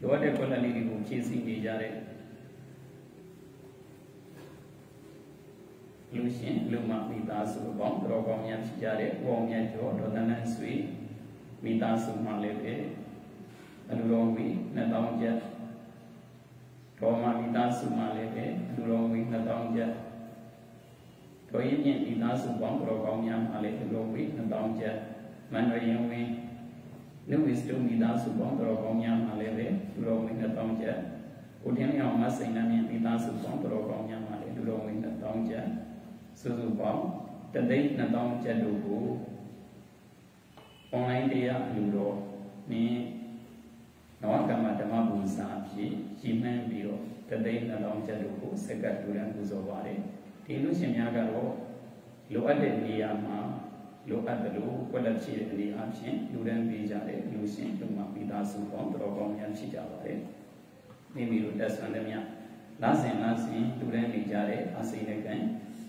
Doa deh kalau lagi mungkin sih di jare. Lucian lumah minta suruh bang, terobongnya si jare, bongnya jodoh dan sui minta suruh malete, anurongwi natang jat, trauma minta suruh malete, anurongwi natang jat. Koyenya minta suruh bang, terobongnya malete, anurongwi natang jat, manrayongwi. Nếu biết được mình đã sụp bóng tàu con nhám mà lấy về, tàu mình đã tông chết. Út hiếm nhau mà sinh ra mình đã sụp bóng tàu con nhám mà lấy, tàu mình đã tông chết. Sụp bóng, trên đây là tông chết đủ cũ. Con này thì dù rồi, nè, nó cả mà tao mà buồn xa chỉ, chim em bị rồi. Trên đây là tông chết đủ cũ, sẽ cả tụi em cũng giàu vậy. Thì lúc xem nhà cả rồi, lúc ở đây đi ăn mà. Luka dulu, kalau ciri ini absen, durian bijare, lusin, cuma bidasu kom, terobong yang si jaware. Ini biru dasarnya, lasen, durian bijare, asine kan,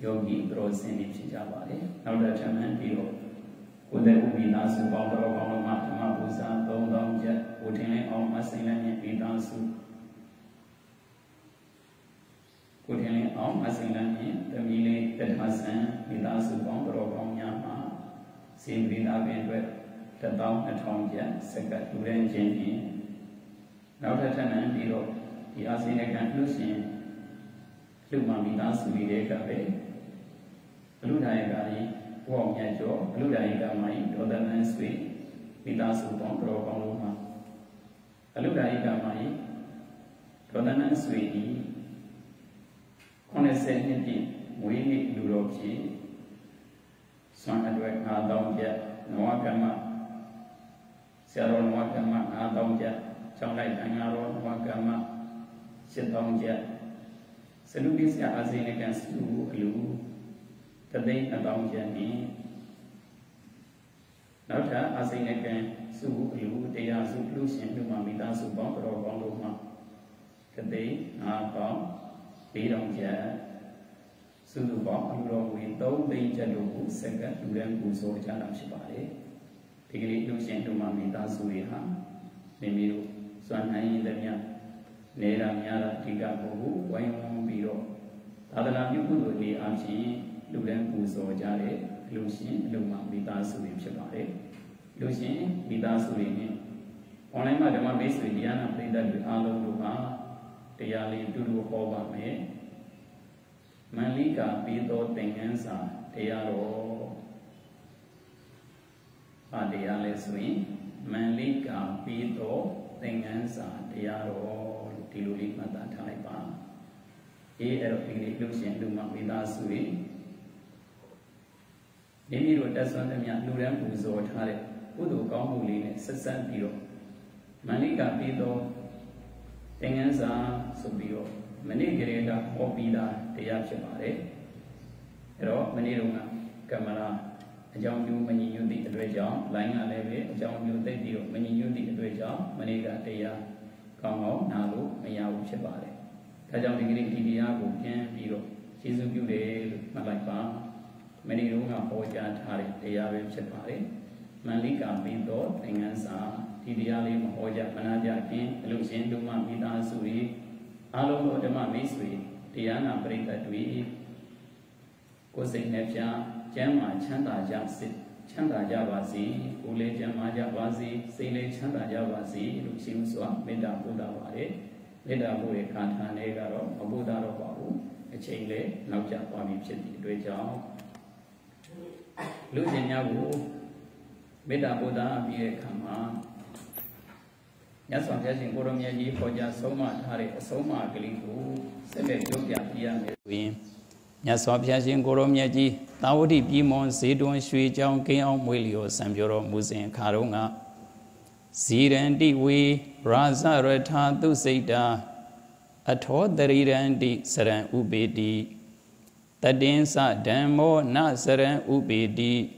yogi, brosen ini si jaware. Nada cuman biru, udah bidasu kom, terobong matema busa, tolong jat, udahnya om asinanya bidasu. Udahnya om asinanya, temile terhasan bidasu kom, terobong yang mah. Simply that we were the dog at home, yes, a good and gentle. Now that an antidote, he has in a conclusion. Lumamitas will be a way. Ludaigari, walk at your Ludaigamai, other than sweet, Vidas upon Procoluma. Ludaigamai, other than sweet, on a certainty, we need Ludochi. Sangat baik, ada ujian, nawa kama, siaran nawa kama, ada ujian, canggih tangaron nawa kama, sedang ujian, seluruh siapa sih yang seluruh lu, tadi ada ujian ini, naga asih yang seluruh lu, dia seluruh siapa mami dah subang berobang rumah, tadi ada pirang ujian. Sudah bawa orang window dari jalur segera durian busur jalan sebalik. Tetapi lucian rumah minta suria, demiru suanai demiya, neramiya tiga buku, wayang biru. Adalah juga dari aksi durian busur jalan lucian rumah minta suria sebalik. Lucian minta suria. Orang yang ada mabes dia nak pergi dari alam rumah, dia lihat dulu kawat me. Malika pido tengensa tiaro adiale sui malika pido tengensa tiaro tiluli mata thai pa erp inclusion duma vida sui nimi ro taswan tamya luran buzo tha de kudu kaung mu le ne satsan pi ro malika pido tengensa subi ro mani gereda opida Tiap sebari, kalau menirunga kamera, jauh jauh menyundi dua jam, lain alave jauh jauh terdiu menyundi dua jam, mereka tiap kangau nalu menyau sebari. Kajau negeri India bukan biru, Shizuku del Malaya, menirunga hoja hari tiap sebari, Malika pintu dengan sah India lima hoja menajakin lusin duma kita suri, alum duma misui. Tiada perintah dui, kosing nepsia, jemaah canda jawasi, ule jemaah jawasi, sile canda jawasi, lucium swa, beda buda kata negara, abu daro baru, ecile, naujak pami pseti dua jauh, lucinya bu, beda buda biar kama. Yang soalnya singkuram yang di pojah semua hari semua keliru sebelum jadian itu. Yang soalnya singkuram yang di tahu di biman sedang suijang keang mulia samjoro musen karunga. Sirendi we raza rata tu seda atau dari rendi serang ubedi. Tadensa demo na serang ubedi.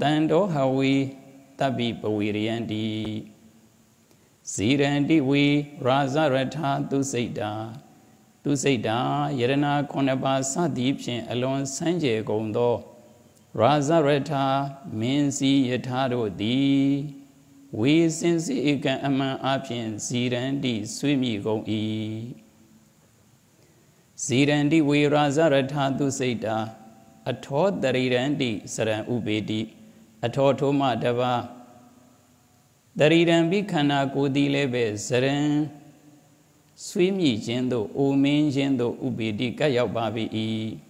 Tando hawi tapi pewiriandi. Sirendi we raza rata tu seda yerana konapa sadipshin alon sanje gondo raza rata mensi yataro di We since it can among options, Zirandi, Swimmy go e. Zirandi, we Razarata do Seda, a taught the Rirandi, Sarah Ubedi, a taught Oma Dava. The Rirandi cana go de leve, Sarah Swimmy Jendo, O Main Jendo Ubedi, Kayababi e.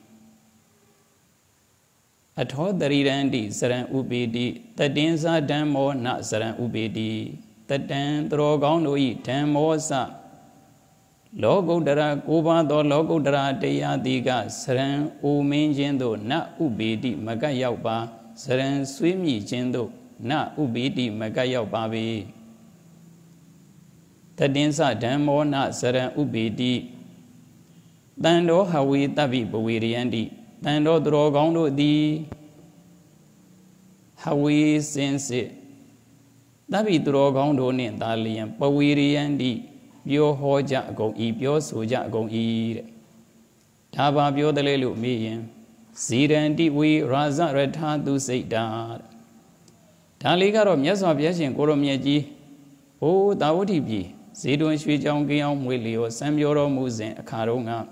At all the Rirandi, Saran Ubedi, the Denza Damor, not Saran Ubedi, the Dan Drogonoi, Tamosa Logo Dara, Uba, the Logo Dara, Dea Diga, Saran U Menjendo, not Ubedi, Magayauba, Saran Swimmy Jendo, not Ubedi, Magayaubabi, the Denza Damor, not Saran Ubedi, then do how we Davi Bowiriandi. And all drogando the Hawi sense it. David drogando in Dalian, Pawiri and the Bio Hoja go eat, Bio Suja go eat. Taba Bio the Lelu million. Seed and deep we Raza red hard to say that. Taligarom yes of Yashin Koromiaji. Oh, thou tibi. Sidon Swijangiam Willio, Samyoro Musen, Karonga.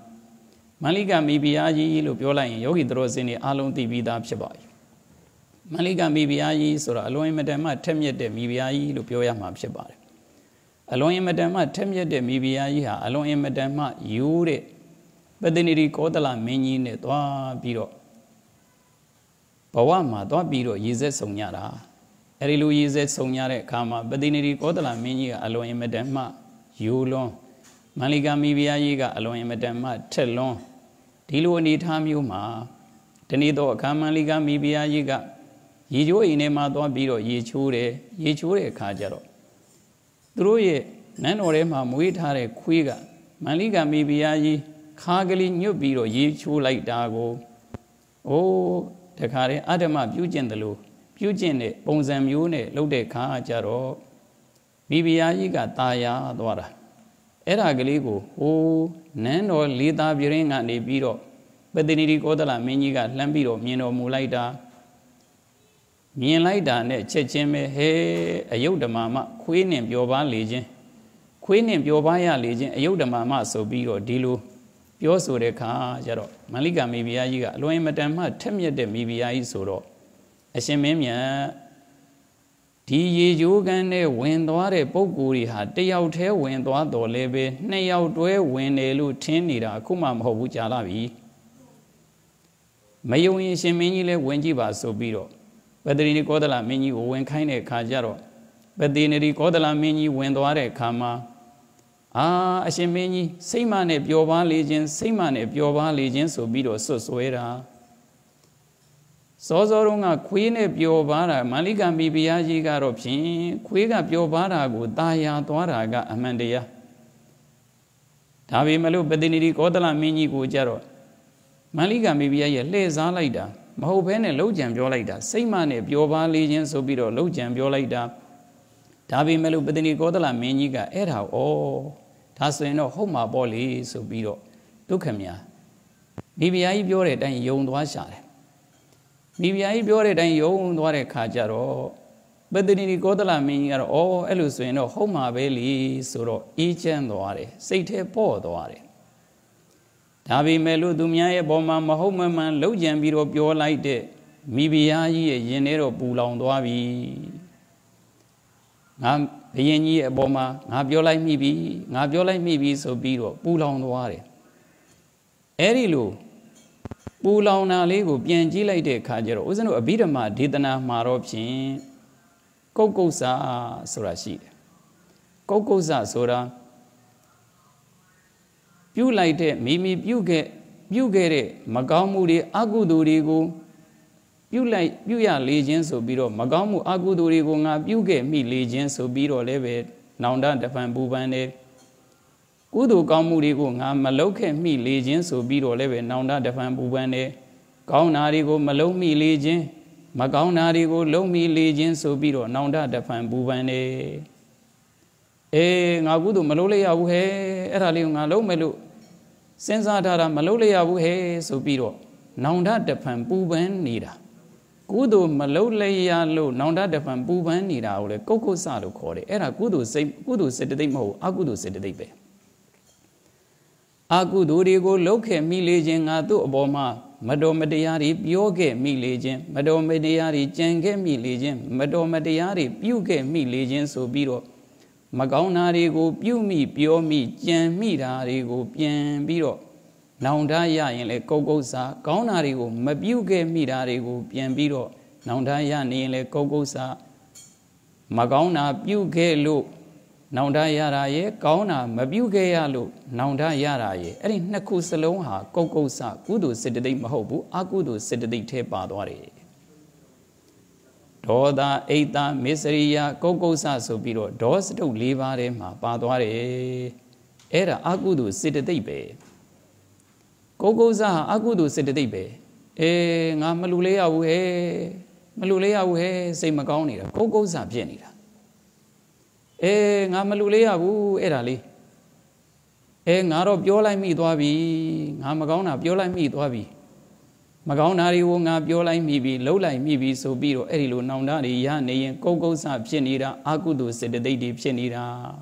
Malika Mibiaji Lupiola in Yogi Drosini alone the Vida Shabai. Malika Mibiaji Sora Aloy Madama Temia de Mibiaji Lupioya Mabshabai. Aloy Madama Temia de Mibiajiha Aloy Madama Yure. But then it recordala many ne doa biro. Pawama doa biro yze sonyara. Erilu yze sonyare kama. But then it recordala many Aloy Madama Yulon. Malika Mibiajiga Aloy Madama Tellon. Tilo need harm you, ma. Tenido, Kamaliga, Mibia Yiga. Yijo inema do biro, Yichure Kajaro. Druye, Nanorema muitare quiga. Maliga Mibiaji, Kagali new biro, Yichu like Dago. Oh, Takare Adama, Bujendalu. Bujene, Bonzam Yune, Lode Kajaro. Mibia Yiga Taya Dora. Era Galigo, oh, Nan or Lida Biringa ne Biro, but the Nirikodala Meniga, Lambiro, Mieno Mulaida Mielaida ne Checheme, he, Ayoda Mama, Queen and Bioba Legion, Queen and Biobaya Legion, Ayoda Mama, so Biro, Dilu, Bioso de Cajaro, Maliga Mibiaga, Loe Madama, Temia de Mibiai Soro, Ashemia. Ti yogan ne windware pokuri ha, day out here windwa do lebe, nay out where wind a lu tinida, kumam hobuchalabi. Mayo in shemenile wenjiba sobiro, but the Nikodala menu wenkine kajaro, but the Nikodala menu windware kama. Ah, ashemeni, same man if your allegiance, same man if your allegiance sobiro so suera. Sozorunga queen of Biobara, Malika Mibiajiga Ropshin, Quiga Biobara, Gudaya, Twaraga, Amandia. Tavi Malu Bedini Kodala Mini Gujaro. Malika Mibia Leza Lida, Mahopene Lojam Biolida, same man if Bioba Legion so be Lojam Biolida. Tavi Malu Bedini Kodala Miniga, Era, oh, Taseno Homa Boli, so be Dukamia. Mibia Bioret and Yondwashare. Mibia Bioret and Yon Dware Kajaro. But the Nikodala Minger all Elusuino Homa Veli Suro each and Dware, Sate Po Dware. Tavi Melu Dumia Boma Mahoma Man Lojan Biro Biolite, Mibia Ye Genero Bulan Dwavi. Yeni Boma, Nabiolai Mibi so Biro, Bulan Dware. Erilu. Pulauna lego, Bianjila de Cajaro, wasn't a bit of my didana maropshin. Cocosa sorashid. Cocosa sora. You like it, Mimi, you get it, Magamudi, Agudurigo. You like, you are legions of Biro, Magamu Agudurigo, you get me legions of Biro Levet, Nanda define Bubane. Udu Gamurigo, Maloke, me legion, so be or leve, Nanda defan bubane, Gaunarigo, Malomi legion, Magaunarigo, Lomi legion, so be or Nanda defan bubane. Eh, Nagudu Malole awhe, Eraliunga lomelu, Sensatara Malole awhe, so be or Nanda defan buban nida. Kudu melaulaya lu nanda depan buban ni dah oleh koko salu kore. Era kudu sedih mau aku tu sedih be. Aku duri go loke milejeng atu obama madomadiyari pyoke milejeng madomadiyari cengke milejeng madomadiyari pyuke milejeng so biro. Magau nari go pyumi pyomi ceng mi nari go pyen biro. Nanda ya yang le koko sa kau nari go mabyuke mi nari go pyen biro. Nanda ya ni le koko sa magau na pyuke lu. Nanda yara ye kauna mabyuke ya lu nanda yara ye eri nakku salong ha kokkou sa kudu siddhi ma hot bu akudu siddhi the pa twa de doda aita misriya kokkou sa so pi ro do satuk 4 ba de ma pa twa de era akudu siddhi be kokkou sa ha akudu siddhi be nga malu le ya bu he malu le ya bu he sai ma kaung ni da kokkou sa phet ni da nga malu le ya bu era le nga ro pyo lai mi twa bi nga ma kaung na pyo lai mi twa bi ma kaung na ri wo nga pyo lai mi bi lou lai mi bi so pi ro eri lo naung da ri ya ne yin kokkou sa phit ni da akudu siddhi de phit ni da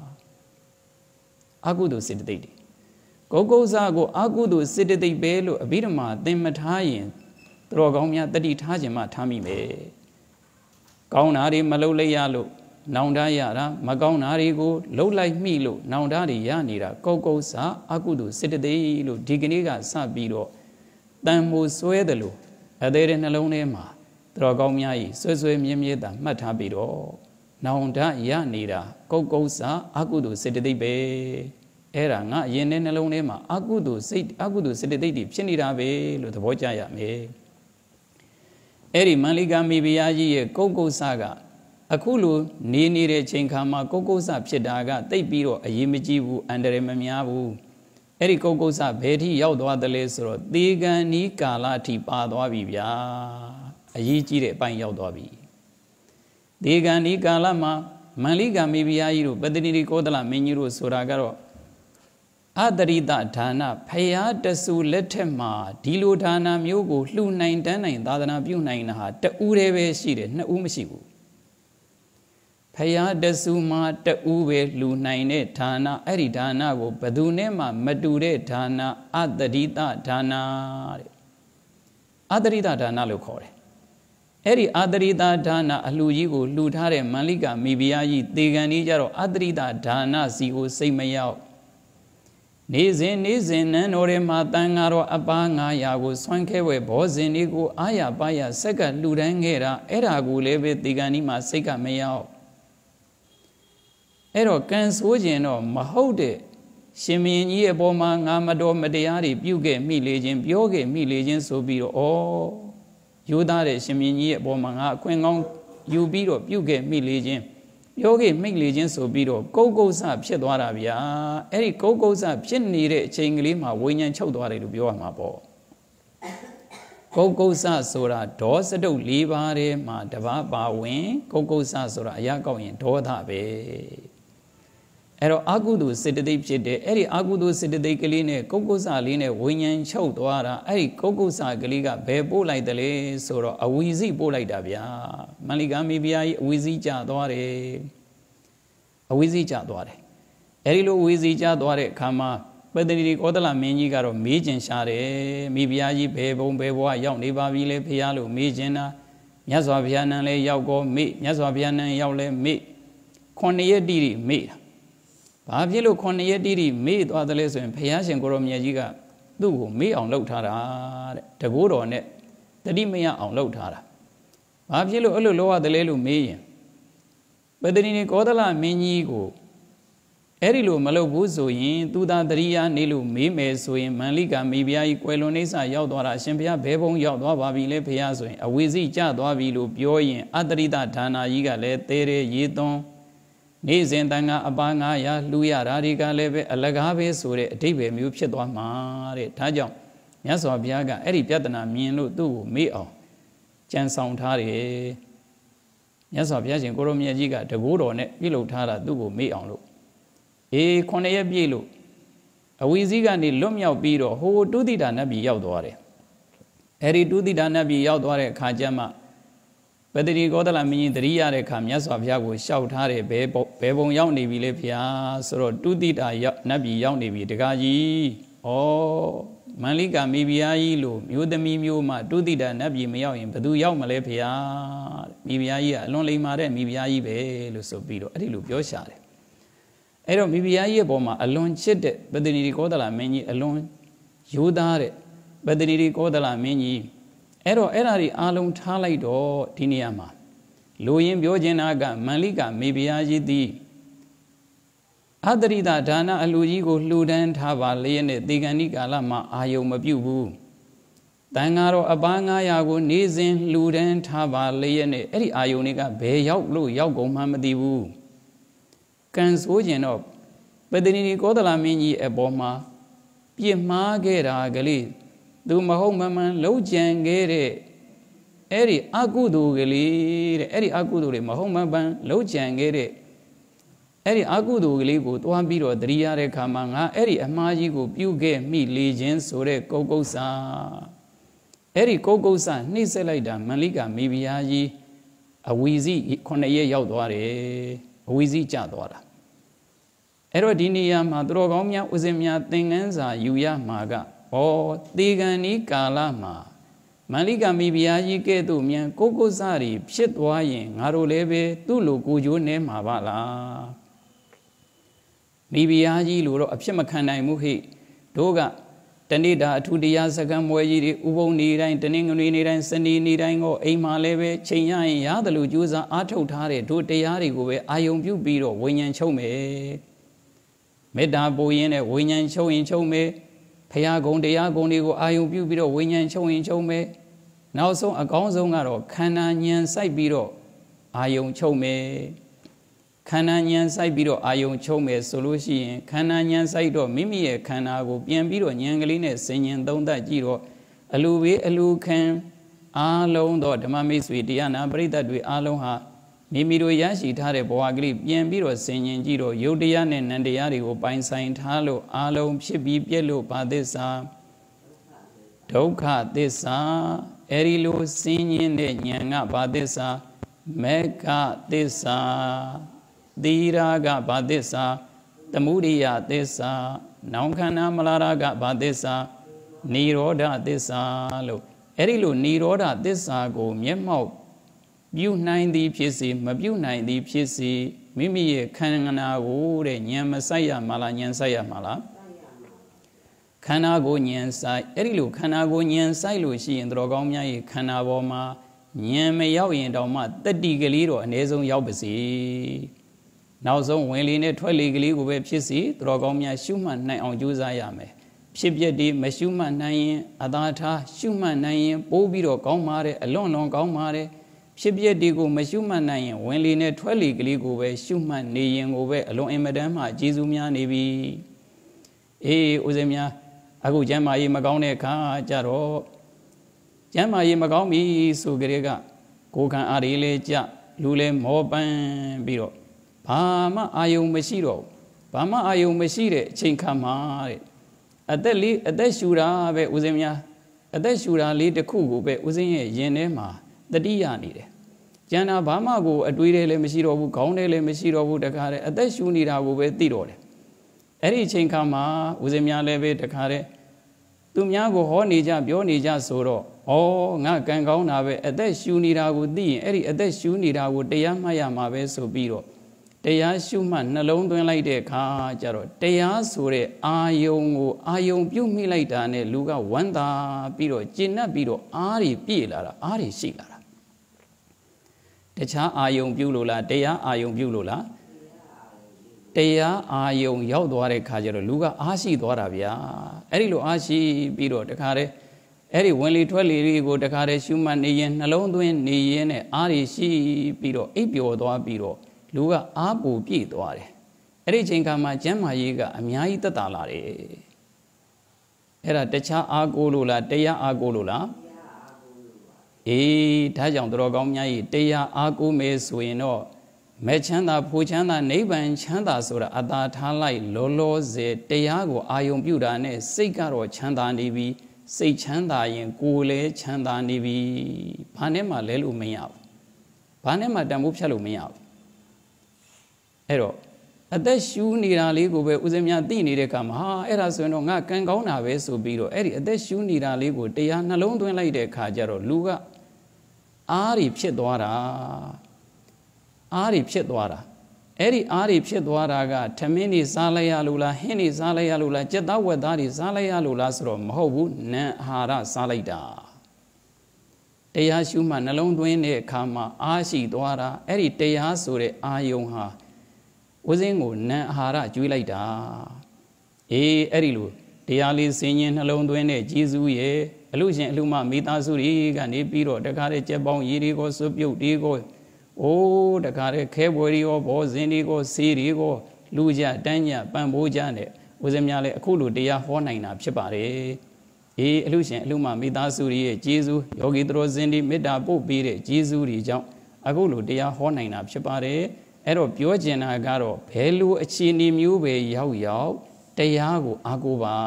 akudu siddhi de kokkou sa ko akudu siddhi be lo abhidhamma tin ma tha yin tro kaung mya tati tha chin ma tha mi me kaung na ri ma lou le ya lo Naunda yara magau narigo lolai milo naunda ya nira kokkou sa akudu siddhi lo digini ga sa biro tanmo swae de lo adere nalong ne ma tro kaung mya yi swae swae myin myin ta mat tha biro naunda ya nira kokkou sa akudu siddhi be era nga yin ne nalong ne ma akudu siddhi ti phit ni da be lo thabo ja ya me eri manlika mi biya ji ye kokkou sa ga Aku lu ni ni re cengkam ma kokkou sa phit da ga tai pi ro ayi ma ji bu andare ma mya bu. Eri kokkou sa bhae thi yauk twa da le so ro te kan ni kala thi pa twa bi bya. Ayi ji de pain yauk twa bi. Te kan ni kala ma manlika mi biya ji ro patini ri kodala min ji ro so ra ga ro adarita dhana phaya tasu let the ma di lo dhana myo ko hlu nain tan nain thadana pyu nain na ha ta u de be shi de na u ma shi bu. Phaya dasuma ta'uwe lu naine dhana eri dhana go badune ma madure dhana adarita dhana lo khore eri adarita dhana aluji go lu thare manlika mibiyaji tegani ja ro adarita dhana si go sai ma yau ne zin nan ore ma tanga ro apa nga ya go swan khewe bo zin ni go aya ba ya sakka lu ran ge ra era go le be tegani ma sai ka ma yau Ero kan sojin no mahode shimin yi ebo ma nga mado madiyari pyuke milejin pyoke milejin so pi ro o yoda de shimin yi ebo ma nga akwin kaung yu pi ro pyuke milejin pyoke milejin so pi ro kokkou sa phit twa da bya eri kokkou sa phit ni de achain kali ma winyan chauk twa de lo pyo ya ma paw kokkou sa soda do satuk 4 ba de ma taba ba win kokkou sa soda aya kaung yin do tha be Ero akudu siddhi phit de eri akudu siddhi kali ne kokkou sa li ne winyan chauk twa da eri kokkou sa kali ga bhae po lai da le so ro awisi po lai da bya manlika mi biya yi awisi cha twa de eri lo awisi cha twa de kha ma patini ri kodala min ji ga ro me chin sha de mi biya ji bhae bong bhae bwa yauk ni ba bi le phaya lo me chin na myat swa phaya nan le yauk ko me myat swa phaya nan yauk le me 9 yak ti ri me Ba phit lo 9 yak ti ri me twa da le so yin phaya shin ko ro myat ji ga tu ko me aung lauk tha da de ko ro ne tati maya aung lauk tha da Ba phit lo allo lawa da le lo me yin Patini ri kodala min ji ko eri lo malau bu so yin tu da dariya ne lo me me so yin manlika mi biya yi kwai lon nei sa yauk twa da a shin phaya bhae bong yauk twa ba bi le phaya so yin awisi cha twa bi lo pyo yin adarita dhana ji ga le te re ye ton Ni zin tanga apa nga ya lu ya ra ri ka le be alaga be so de adibbe myu phit twa ma de tha jaung myat swa phaya ga eri pyatana myin lo tu ko me aung chan saung tha de myat swa phaya shin ko ro myat ji ga de ko ro ne pyi lou tha da tu ko me aung lo e 9 yak pyi lo awisi ga ni lwat myauk pi ro ho tu ti da nat pi yauk twa de eri tu ti da nat pi yauk twa de kha chan ma Badri Godala mini dria rekam yaswabia go shoutare bebong yang di bilepia soro dudit ayak nabi yang di bidekaji. Oh, malika mibiayi lo, yudami miuma dudida nabi miawin padu yang malepia. Mibiayi alon leimare mibiayi be lo sobiro adilu bioshare. Ero mibiayi boma alon chede badri Godala mini alon yudare badri Godala mini. Ero erari alung thalai do tiniama loyin byojenaga malika mebiyaji di adarita dana aluji ko hludan tha ba le ne tegani kala ma ayum ma pyu bu tanga ro aba 900 ko ne sin hludan tha ba le ne eri ayum ne ka be yauk lo yauk gon ma mati bu kan so jin do padini kodala minji e bo ma pye ma ge ra gali Du mahong maman lau jangere eri aku du gelir eri aku du le mahong maman lau jangere eri aku du geliku tuan biro dria re kamanga eri amaji ku piuge mi lejen sore kokosa eri kokosa ni selai dan malika mi biaji awizi kone ye yau doare awizi cha doara ero dinia ma duro gomia uzemia tengenza yuya maga Oh, tiga ni kalah mah. Malika mibiaji ke tu mian koko sari pset waye ngaruh lebe tu lu kuju ne mabala. Mibiaji lu ro apse makanai muhi doga tani dah tu dia segam wajiri ubung nirai tani nguni nirai seni nirai ngo ei malebe cinyai ya dalu juza atau thare tu teyari gube ayong piu biro wenyan chow me. Meda boyene wenyan chow in chow me. Haya gong de go ayung piu biro wenyan chong yin chong me nao song a gong song a ro kana nyan sai biro ayung chong me kana nyan sai biro ayung chong me solution kana nyan sai do mimi ye kana go pian biro nyan gali ne senyin tong da ji ro alu we alu khan a long do dhamma mit swi tiyana paritat twi a long ha mimi ro ya shi thar de bawa gali pian biro senyin ji ro yut tiya ne nan tiya ri go pain sain tha lo a long phit pi pet lo ba thissa dukkha thissa eri lo senyin de nyan ga ba thissa mekha thissa thira ga ba thissa tamudiya thissa naukhanna malara ga ba thissa nirodha thissa lo eri lo nirodha thissa go myetmauk Biu nine di piesi, ma biu nine di piesi, mimi kanana go de nyam saya mala nyan saya mala. Kana go nyan sai, erilu kana go nyan sai lu si endrogomia ye kana boma, nyam yao yendoma, tadi galiro and ezon yao besi. Now zon wailing at 12 legally go web piesi, drogomia shuman nine on juzayame. Psibia di mashuman nine, adata, shuman nine, bobiro gomare, alone on gomare. Shibye digo mashuman nain wenli ne twali giligo we shuman ne yen go we alon emadam ma jesu mya ne bi e uze mya aku jamma yi ma kaung ne kha ja ro jamma yi ma kaung mi so gere ga ko kan a ri le ja lu le mo pan pi ro ba ma ayung ma shi ro ba ma ayung ma shi de chain kha ma de atat li atat shu ra be uze mya atat shu ra li takhu go be uze ye yen ne ma Tadiya ni de, jana bama go aduire le mesiro bu kaune le mesiro bu dakare adashuni rago be tiro de. Eri cengka ma uzemya le be dakare, tumya go ho nija bio nija soro, oh ngakan kau na be adashuni rago di, eri adashuni rago daya maya ma be sobiro, daya shuman nalong tuan lai de ka jaro, daya sore ayongo ayong bio milai dane luka wanda biro cina biro ari pi lara ari si lara. Techa ayong biulola, teya ayong biulola, teya ayong yau doare kajero luga asi doara biya, eri lo asi biro dekare, eri wenli twali go dekare shuman niyen nalong duen niyen ari si biro ibio doa biro luga abu pi doare, eri jengka ma jemma yiga amyai tatalare, era techa agolola, teya agolola. E tajang drogomnya i teya aku mesuino mechanda puchanda neiban chanda sura ada thalai lolo ze teya go ayong pyuda ne sait ka ro chanda ni bi sait chanda yin ko le chanda ni bi ba ne ma le lu mya ဘာနဲ့မှတန်ဖိုးဖြတ်လို့မရဘူးအဲ့တော့အသက်ရှူနေတာလေးကိုပဲဦးဇင်းများသိနေတဲ့အခါမှာဟာအဲ့ဒါဆိုရင်တော့ငါကံကောင်းတာပဲဆိုပြီးတော့အဲ့ဒီအသက်ရှူနေတာလေးကိုတရားနှလုံးသွင်းလိုက်တဲ့အခါကျတော့လူကအားတွေဖြစ်သွားတာအဲ့ဒီအားတွေဖြစ်သွားတာကထမင်းတွေစားလိုက်ရလို့လားဟင်းတွေစားလိုက်ရလို့လားကြက်သားဝက်သားတွေစားလိုက်ရလို့လားဆိုတော့မဟုတ်ဘူးနံအာဟာရစားလိုက်တာတရားရှုမှနှလုံးသွင်းတဲ့အခါမှာအားရှိသွားတာအဲ့ဒီတရားဆိုတဲ့အာယုံဟာဦးဇင်းကိုနံအာဟာရကျွေးလိုက်တာအဲ့ဒီလိုတရားလေးစင်ရင်နှလုံးသွင်းတဲ့ကျေးဇူးရဲ့အလို့ရှင်အလှမမိသားစုတွေကနေပြီးတော့တခါတဲ့ကြက်ပေါင်းရေတွေကိုစွပ်ပြုတ်တွေကိုတခါတဲ့ခဲပွဲတွေကိုဘောဇင်းတွေကိုစီးတွေကိုလူကြတန်းကြပံ့ပိုးကြနဲ့ဦးဇင်းများလည်းအခုလိုတရားဟောနိုင်တာဖြစ်ပါတယ်အလှရှင်အလှမမိသားစုတွေရဲ့ကျေးဇူးယောဂီတော်ဇင်းတွေမေတ္တာပို့ပေးတဲ့ကျေးဇူးတွေကြောင့်အခုလိုတရားဟောနိုင်တာဖြစ်ပါတယ်အဲ့တော့ပြောချင်တာကတော့ဘယ်လိုအခြေအနေမျိုးပဲရောက်တရားကိုအားကိုးပါ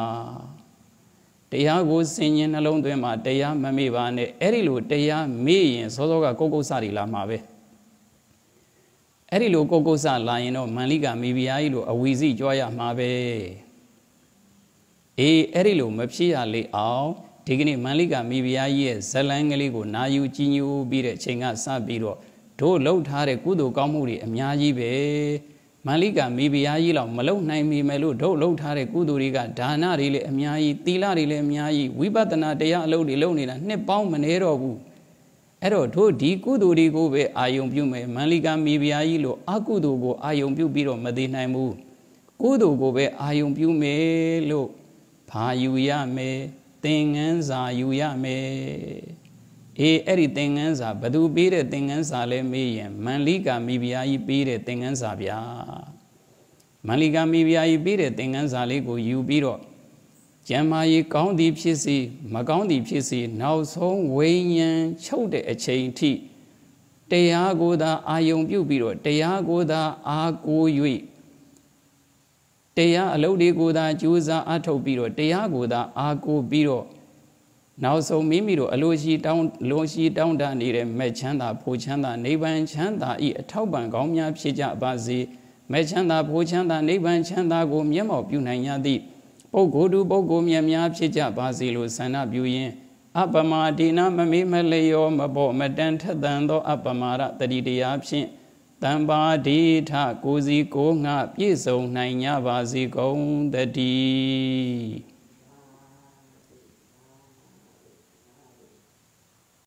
တရားကိုစင်ရင်နှလုံးသွင်းမှာတရားမမေ့ပါနဲ့အဲ့ဒီလိုတရားမေ့ရင်စောစောကကုတ်ကုတ်စတွေလာမှာပဲအဲ့ဒီလိုကုတ်ကုတ်စလာရင်တော့မန္လိကမိဖုရားကြီးလိုအဝီစီကြွားရမှာပဲအဲ့ဒီလိုမဖြစ်ရလေအောင်ဒီကနေ့မန္လိကမိဖုရားကြီးရဲ့ဇလံကလေးကိုနာယူကြည်ညိုပြီးတဲ့အချိန်ကစပြီးတော့တို့လှုပ်ထားတဲ့ကုသိုလ်ကောင်းမှုတွေအများကြီးပဲမန္လိကမိဖုရားကြီးလောက်မလုံနိုင်မိမယ်လို့တို့လှုပ်ထားတဲ့ကုသိုလ်တွေကဒါနတွေလည်းအများကြီးသီလတွေလည်းအများကြီးဝိပဿနာတရားအလုပ်တွေလုပ်နေတာနှစ်ပေါင်းမနေတော့ဘူးအဲ့တော့တို့ဒီကုသိုလ်တွေကိုပဲအာယုံပြုမယ်မန္လိကမိဖုရားကြီးလို့အကုသိုလ်ကိုအာယုံပြုပြီးတော့မသေးနိုင်ဘူးကုသိုလ်ကိုပဲအာယုံပြုမယ်လို့ဘာယူရမယ်သင်္ကန်းစာယူရမယ်အဲ့ဒီသင်္ကန်းစာဘသူပေးတဲ့သင်္ကန်းစာလဲမေးရင်မန္လိကမိဖုရားကြီးပေးတဲ့သင်္ကန်းစာဗျာမန္လိကမိဖုရားကြီးပေးတဲ့သင်္ကန်းစာလေးကိုယူပြီးတော့ကျမ်းမာရေးကောင်းသည်ဖြစ်စေမကောင်းသည်ဖြစ်စေနောက်ဆုံးဝိညာဉ်ချုပ်တဲ့အချိန်အထိတရားကိုသာအာယုံပြုပြီးတော့တရားကိုသာအာကိုး၍တရားအလုပ်တွေကိုသာကြိုးစားအထောက်ပြီးတော့တရားကိုသာအာကိုးပြီးတော့နောက်ဆုံးမိမိတို့အလိုရှိတောင်းတနေတဲ့မဲ့ချမ်းသာဖိုလ်ချမ်းသာနိဗ္ဗာန်ချမ်းသာဤအထောက်ပံ့ကောင်းများဖြစ်ကြပါစေမဲ့ချမ်းသာဖိုလ်ချမ်းသာနိဗ္ဗာန်ချမ်းသာကိုမျက်မှောက်ပြုနိုင်ရသည့်ပုဂ္ဂိုလ်ပုဂ္ဂိုလ်များများဖြစ်ကြပါစေလို့ဆန္ဒပြုရင်းအပ္ပမဒေနမမေမလျောမဘောမတန်ထက်သန်သောအပ္ပမရတတိတရားဖြင့်တံပါဒိဋ္ဌကိုစီကိုငှပြည့်စုံနိုင်ကြပါစေကုန်တည်း